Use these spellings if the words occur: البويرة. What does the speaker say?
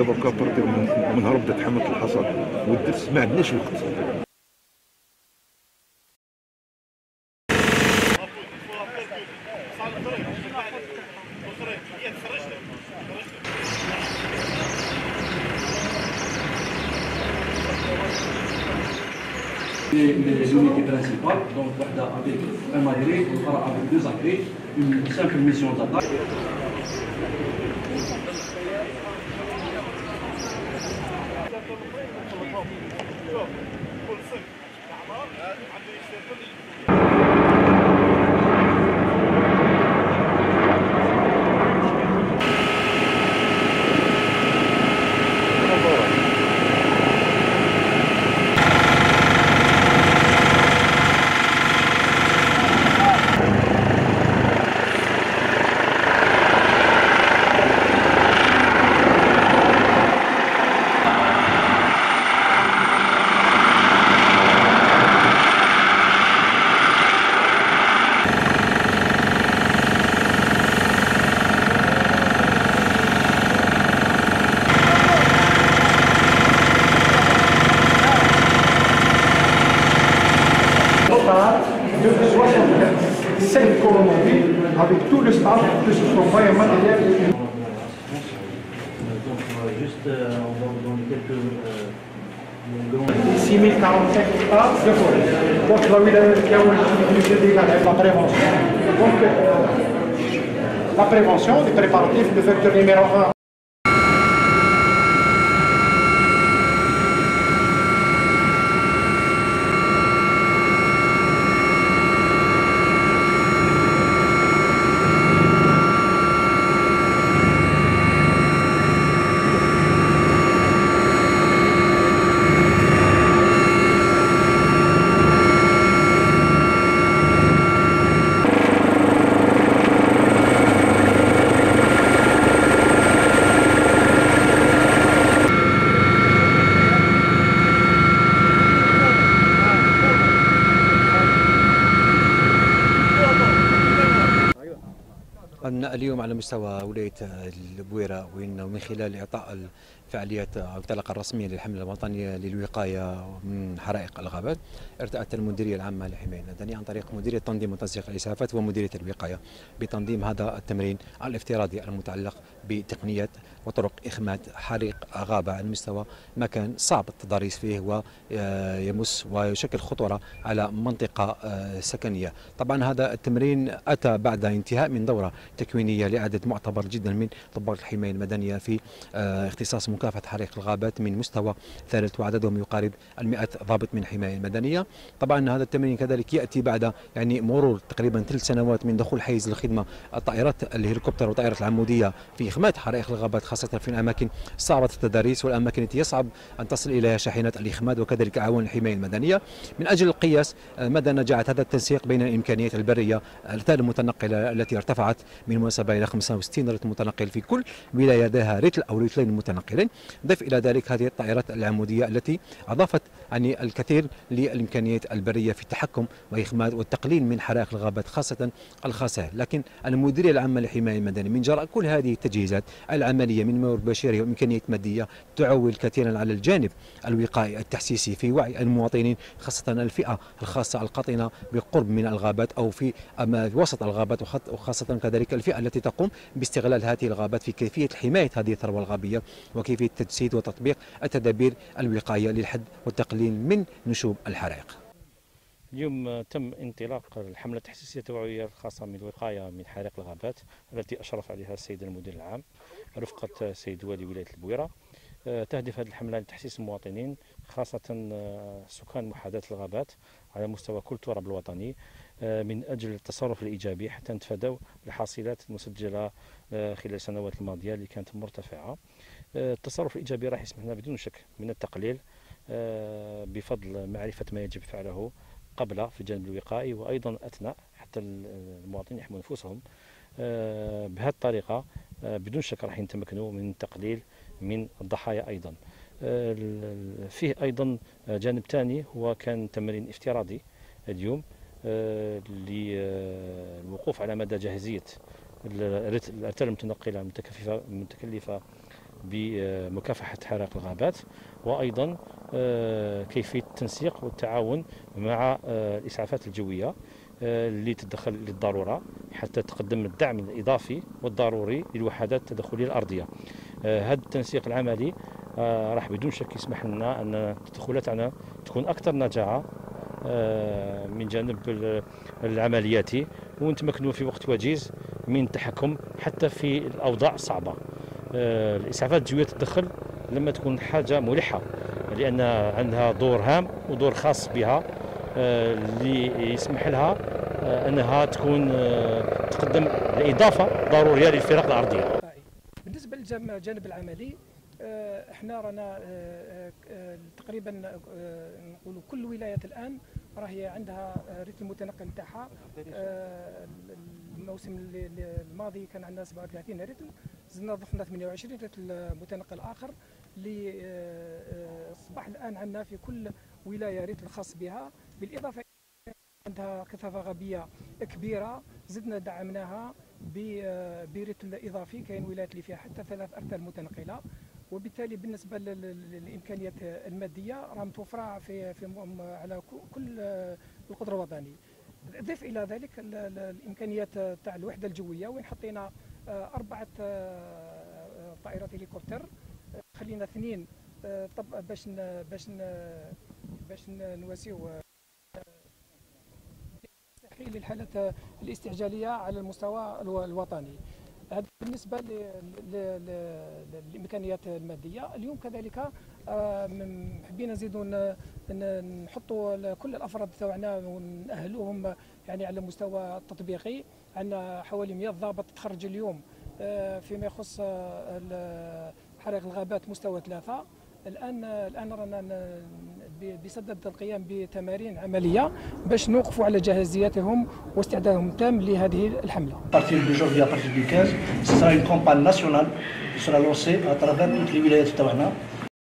الدنيا دركا بركي من نهار بدات حملة الحصاد والدرس ما عندناش وقت. Les unités principales, donc avec un agré, avec deux agrés, une simple mission d'attaque. Cinq coronavirus avec tout le staff, que ce soit moyen matériel. Donc juste, on va vous donner quelques... 6045 hectares de forêt. Donc la wilaya de la prévention. Donc la prévention des préparatifs, le facteur numéro 1. اليوم على مستوى ولاية البويرة ومن خلال إعطاء الفعاليات أو الطلقة الرسمية للحملة الوطنية للوقاية من حرائق الغابات ارتأت المديرية العامة للحماية المدنية عن طريق مديرية تنظيم وتنسيق الإسعافات ومديرية الوقاية بتنظيم هذا التمرين الافتراضي المتعلق بتقنيات وطرق إخماد حريق غابة على مستوى مكان صعب التضاريس فيه ويمس ويشكل خطورة على منطقة سكنية. طبعا هذا التمرين أتى بعد انتهاء من دورة تكوينية لعدد معتبر جدا من ضباط الحماية المدنية في اختصاص مكافحة حريق الغابات من مستوى ثالث وعددهم يقارب 100 ضابط من الحماية المدنية. طبعا هذا التمرين كذلك يأتي بعد مرور تقريبا 3 سنوات من دخول حيز الخدمة الطائرات الهليكوبتر والطائرات العمودية في إخماد حرائق الغابات خاصة في الأماكن صعبة التداريس والأماكن التي يصعب أن تصل إليها شاحنات الإخماد وكذلك أعوان الحماية المدنية من أجل القياس مدى نجاعة هذا التنسيق بين الإمكانيات البرية الأتال المتنقلة التي ارتفعت من مناسبة إلى 65 رتل متنقل في كل ولاية لديها رتل أو رتلين متنقلين، ضف إلى ذلك هذه الطائرات العمودية التي أضافت الكثير للإمكانيات البرية في التحكم وإخماد والتقليل من حرائق الغابات خاصة الخاسئة. لكن المديرية العامة للحماية المدنية من جراء كل هذه التجهيزات العملية من موارد بشرية وإمكانيات مادية تعول كثيرا على الجانب الوقائي التحسيسي في وعي المواطنين خاصة الفئة الخاصة القاطنة بقرب من الغابات أو في وسط الغابات وخاصة كذلك الفئة التي تقوم باستغلال هذه الغابات في كيفية حماية هذه الثروة الغابية وكيفية تجسيد وتطبيق التدابير الوقائية للحد والتقليل من نشوب الحرائق. اليوم تم انطلاق الحملة التحسيسية التوعوية الخاصة من الوقاية من حرائق الغابات التي أشرف عليها السيد المدير العام رفقة سيد والي ولاية البويرة. تهدف هذه الحملة لتحسيس المواطنين خاصة سكان محاذاة الغابات على مستوى كل التراب الوطني من أجل التصرف الإيجابي حتى نتفادوا الحاصلات المسجلة خلال السنوات الماضية اللي كانت مرتفعة. التصرف الإيجابي راح يسمح لنا بدون شك من التقليل بفضل معرفة ما يجب فعله قبل في الجانب الوقائي وأيضا أثناء حتى المواطنين يحموا أنفسهم. بهذه الطريقة بدون شك راح يتمكنوا من التقليل من الضحايا. أيضا فيه أيضا جانب ثاني هو كان تمرين افتراضي اليوم للوقوف على مدى جاهزية الأرتال المتنقلة المتكلفة بمكافحة حرائق الغابات، وأيضا كيفية التنسيق والتعاون مع الإسعافات الجوية اللي تتدخل للضرورة حتى تقدم الدعم الإضافي والضروري للوحدات التدخلية الأرضية. هذا التنسيق العملي راح بدون شك يسمح لنا أن التدخلات عنا تكون أكثر نجاعة من جانب العمليات، ونتمكنوا في وقت وجيز من التحكم حتى في الأوضاع الصعبة. الإسعافات الجوية تتدخل لما تكون حاجة ملحة، لأن عندها دور هام ودور خاص بها اللي يسمح لها أنها تكون تقدم الإضافة ضرورية للفرق الأرضية. بالنسبة للجانب العملي احنا رانا تقريبا نقولوا كل ولايات الان راهي عندها رتم متنقل تاعها. الموسم الماضي كان عندنا 37 رتم، زدنا ضفنا 28 رتم متنقل اخر اللي اصبح الان عندنا في كل ولايه رتم خاص بها، بالاضافه عندها كثافه غابيه كبيره زدنا دعمناها برتم اضافي. كاين ولايات اللي فيها حتى 3 أرتال متنقله، وبالتالي بالنسبه للامكانيات الماديه راه متوفره في على كل القدر الوطني. ضيف الى ذلك الامكانيات تاع الوحده الجويه وين حطينا 4 طائرات هليكوبتر، خلينا 2 باش نواسيو للحالات الاستعجاليه على المستوى الوطني. هذا بالنسبه للامكانيات الماديه. اليوم كذلك حبينا نزيدوا نحطوا كل الافراد تاعنا ونأهلوهم يعني على المستوى التطبيقي. عندنا حوالي 100 ضابط تخرج اليوم فيما يخص حرائق الغابات مستوى 3. الان رانا بصدد القيام بتمارين عمليه باش نوقفوا على جاهزيتهم واستعدادهم التام لهذه الحمله. À partir du jour à partir du 15 ce sera une campagne nationale qui sera lancée à travers toutes les wilayas تاعنا.